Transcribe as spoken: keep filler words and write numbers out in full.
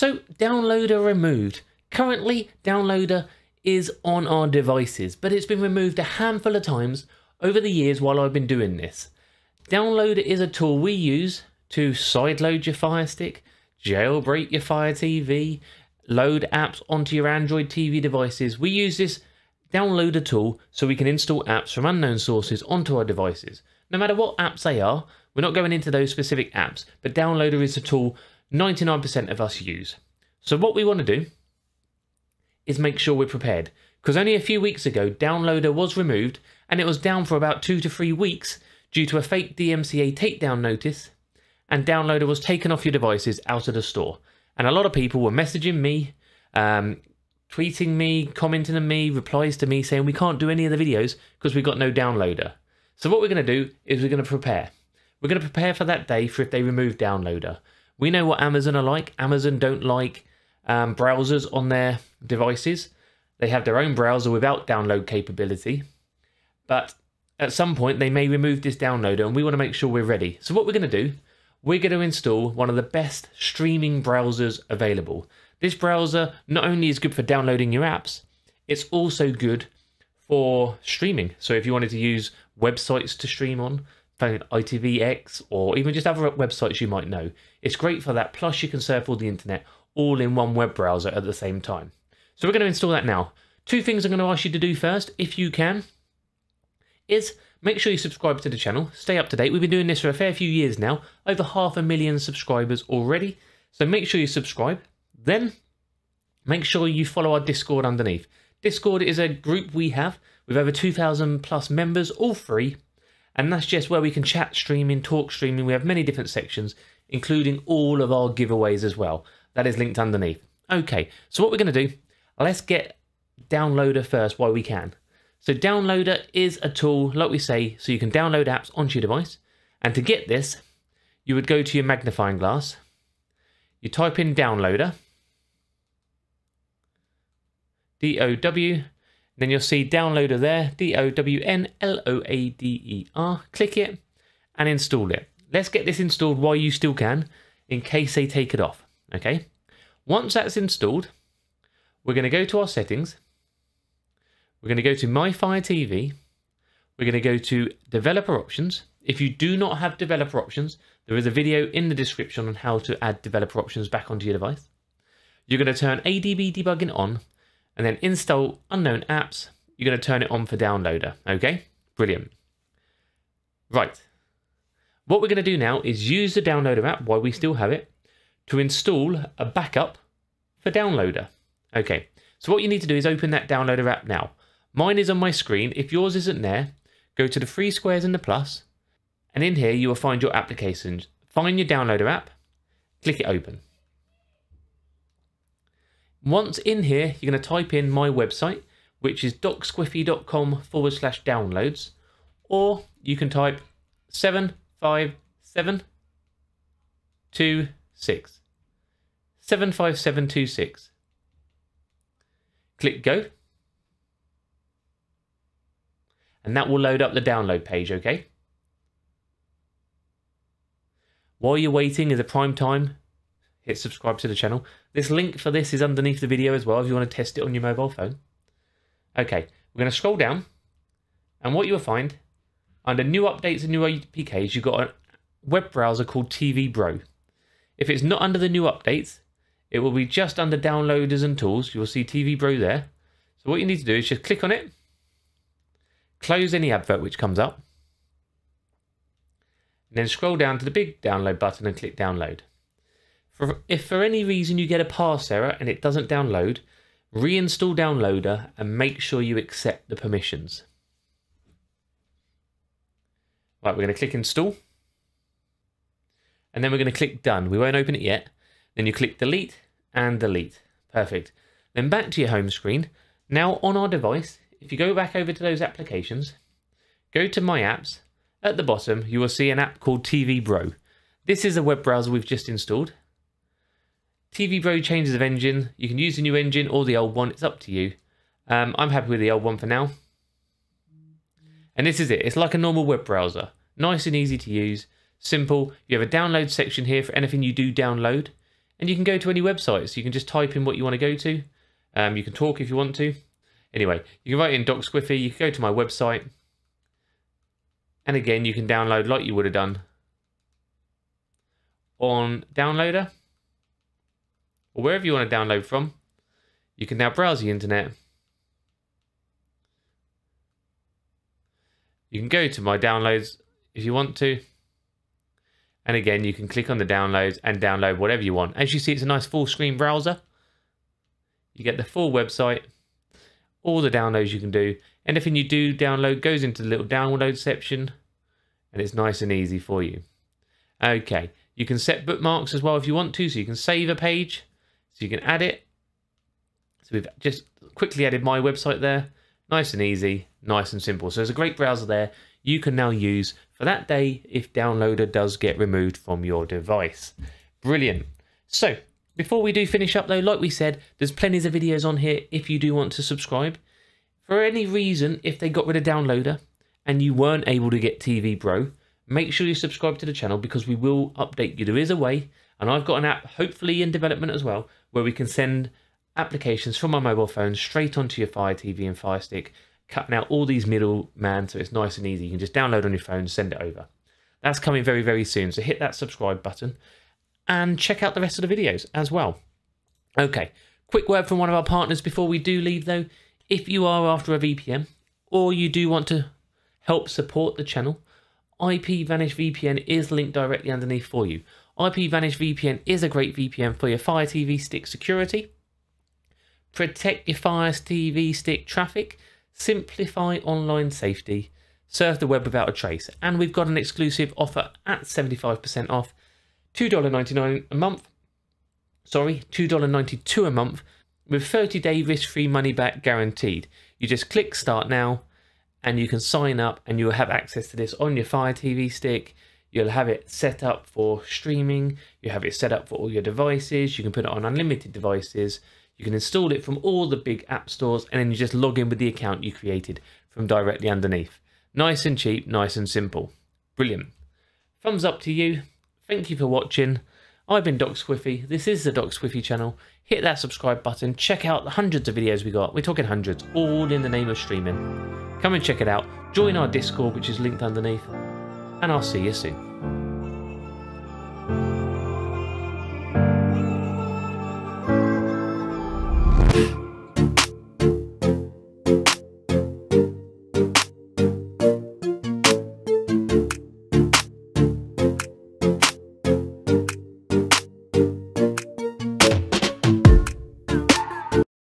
So Downloader removed. Currently, Downloader is on our devices, but it's been removed a handful of times over the years while I've been doing this. Downloader is a tool we use to sideload your Fire Stick, jailbreak your Fire T V, load apps onto your Android T V devices. We use this Downloader tool so we can install apps from unknown sources onto our devices. No matter what apps they are, we're not going into those specific apps, but Downloader is the tool ninety-nine percent of us use. So what we want to do is make sure we're prepared, because only a few weeks ago Downloader was removed and it was down for about two to three weeks due to a fake D M C A takedown notice, and Downloader was taken off your devices out of the store. And a lot of people were messaging me, um, tweeting me, commenting on me, replies to me saying we can't do any of the videos because we've got no Downloader. So what we're going to do is we're going to prepare. We're going to prepare for that day for if they remove Downloader. We know what Amazon are like. Amazon don't like um, browsers on their devices. They have their own browser without download capability. But at some point they may remove this Downloader and we want to make sure we're ready. So what we're going to do, we're going to install one of the best streaming browsers available. This browser not only is good for downloading your apps, it's also good for streaming. So if you wanted to use websites to stream on, I T V X, or even just other websites you might know, it's great for that. Plus you can surf all the internet all in one web browser at the same time. So we're going to install that now. Two things I'm going to ask you to do first, if you can, is make sure you subscribe to the channel, stay up to date. We've been doing this for a fair few years now, over half a million subscribers already. So make sure you subscribe. Then make sure you follow our Discord underneath. Discord is a group we have with over two thousand plus members, all free. And that's just where we can chat streaming, talk streaming. We have many different sections, including all of our giveaways as well. That is linked underneath. Okay, so what we're going to do, let's get Downloader first while we can. So Downloader is a tool, like we say, so you can download apps onto your device. And to get this, you would go to your magnifying glass. You type in Downloader. D O W. Then you'll see Downloader there, D O W N L O A D E R. Click it and install it. Let's get this installed while you still can, in case they take it off, okay? Once that's installed, we're gonna go to our settings. We're gonna go to My Fire T V. We're gonna go to Developer Options. If you do not have Developer Options, there is a video in the description on how to add Developer Options back onto your device. You're gonna turn A D B debugging on, and then install unknown apps. You're going to turn it on for Downloader. Okay, brilliant. Right. What we're going to do now is use the Downloader app while we still have it to install a backup for Downloader. Okay, so what you need to do is open that Downloader app now. Mine is on my screen. If yours isn't there, go to the three squares and the plus, and in here you will find your applications. Find your Downloader app, click it open. Once in here, you're going to type in my website, which is docsquiffy.com forward slash downloads, or you can type seven five seven two six. seven five seven two six. Click go. And that will load up the download page, okay? While you're waiting is a prime time. Hit subscribe to the channel. This link for this is underneath the video as well if you want to test it on your mobile phone. Okay, we're going to scroll down, and what you'll find under new updates and new A P Ks, you've got a web browser called T V Bro. If it's not under the new updates, it will be just under downloaders and tools. You'll see T V Bro there. So what you need to do is just click on it, close any advert which comes up, and then scroll down to the big download button and click download. If for any reason you get a parse error and it doesn't download, reinstall Downloader and make sure you accept the permissions. Right, we're going to click install. And then we're going to click done. We won't open it yet. Then you click delete and delete. Perfect. Then back to your home screen. Now on our device, if you go back over to those applications, go to my apps. At the bottom, you will see an app called T V Bro. This is a web browser we've just installed. T V Bro changes of engine. You can use the new engine or the old one. It's up to you. Um, I'm happy with the old one for now. And this is it. It's like a normal web browser. Nice and easy to use. Simple. You have a download section here for anything you do download. and you can go to any website. So you can just type in what you want to go to. Um, you can talk if you want to. Anyway, you can write in DocsQuiffy. You can go to my website. And again, you can download like you would have done on Downloader, or wherever you want to download from. You can now browse the internet. You can go to my downloads if you want to. And again, you can click on the downloads and download whatever you want. As you see, it's a nice full screen browser. You get the full website, all the downloads you can do. Anything you do download goes into the little download section, and it's nice and easy for you. Okay, you can set bookmarks as well if you want to, so you can save a page, so you can add it. So we've just quickly added my website there. Nice and easy, nice and simple. So there's a great browser there you can now use for that day if Downloader does get removed from your device. Brilliant. So before we do finish up though, like we said, there's plenty of videos on here if you do want to subscribe. For any reason, if they got rid of Downloader and you weren't able to get T V Bro, make sure you subscribe to the channel because we will update you. There is a way, and I've got an app hopefully in development as well, where we can send applications from my mobile phone straight onto your Fire T V and Fire Stick, cutting out all these middlemen, so it's nice and easy. You can just download on your phone, send it over. That's coming very, very soon, so hit that subscribe button and check out the rest of the videos as well. Okay, quick word from one of our partners before we do leave though. If you are after a V P N, or you do want to help support the channel, IPVanish V P N is linked directly underneath for you. IPVanish V P N is a great V P N for your Fire T V stick security. Protect your Fire T V stick traffic, simplify online safety, surf the web without a trace. And we've got an exclusive offer at seventy-five percent off, two ninety-nine a month, sorry, two ninety-two a month, with thirty day risk-free money-back guaranteed. You just click Start Now, and you can sign up, and you'll have access to this on your Fire T V stick. You'll have it set up for streaming, you have it set up for all your devices, you can put it on unlimited devices, you can install it from all the big app stores, and then you just log in with the account you created from directly underneath. Nice and cheap, nice and simple. Brilliant. Thumbs up to you. Thank you for watching. I've been DocsQuiffy. This is the DocsQuiffy channel. Hit that subscribe button. Check out the hundreds of videos we got. We're talking hundreds, all in the name of streaming. Come and check it out. Join our Discord, which is linked underneath. And I'll see you soon.